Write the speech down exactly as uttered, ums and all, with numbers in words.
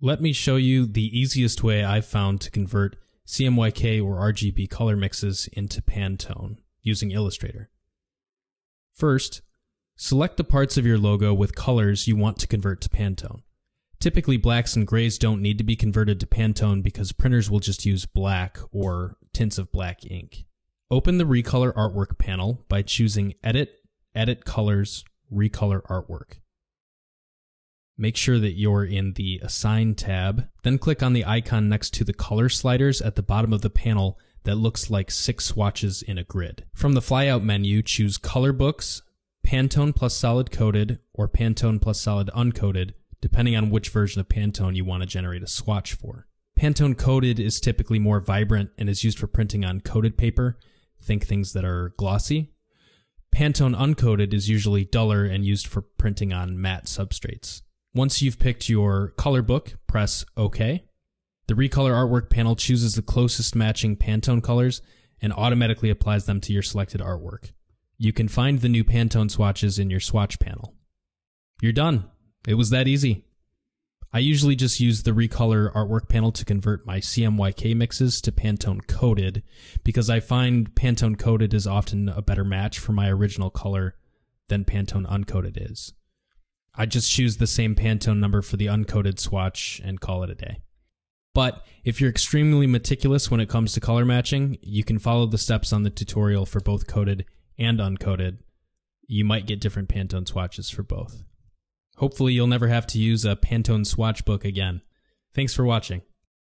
Let me show you the easiest way I've found to convert C M Y K or R G B color mixes into Pantone using Illustrator. First, select the parts of your logo with colors you want to convert to Pantone. Typically, blacks and grays don't need to be converted to Pantone because printers will just use black or tints of black ink. Open the Recolor Artwork panel by choosing Edit, Edit Colors, Recolor Artwork. Make sure that you're in the Assign tab, then click on the icon next to the color sliders at the bottom of the panel that looks like six swatches in a grid. From the flyout menu, choose Color Books, Pantone Plus Solid Coated, or Pantone Plus Solid Uncoated, depending on which version of Pantone you want to generate a swatch for. Pantone Coated is typically more vibrant and is used for printing on coated paper, think things that are glossy. Pantone Uncoated is usually duller and used for printing on matte substrates. Once you've picked your color book, press OK. The Recolor Artwork panel chooses the closest matching Pantone colors and automatically applies them to your selected artwork. You can find the new Pantone swatches in your swatch panel. You're done. It was that easy. I usually just use the Recolor Artwork panel to convert my C M Y K mixes to Pantone Coated because I find Pantone Coated is often a better match for my original color than Pantone Uncoated is. I just choose the same Pantone number for the uncoated swatch and call it a day. But if you're extremely meticulous when it comes to color matching, you can follow the steps on the tutorial for both coated and uncoated. You might get different Pantone swatches for both. Hopefully you'll never have to use a Pantone swatch book again. Thanks for watching.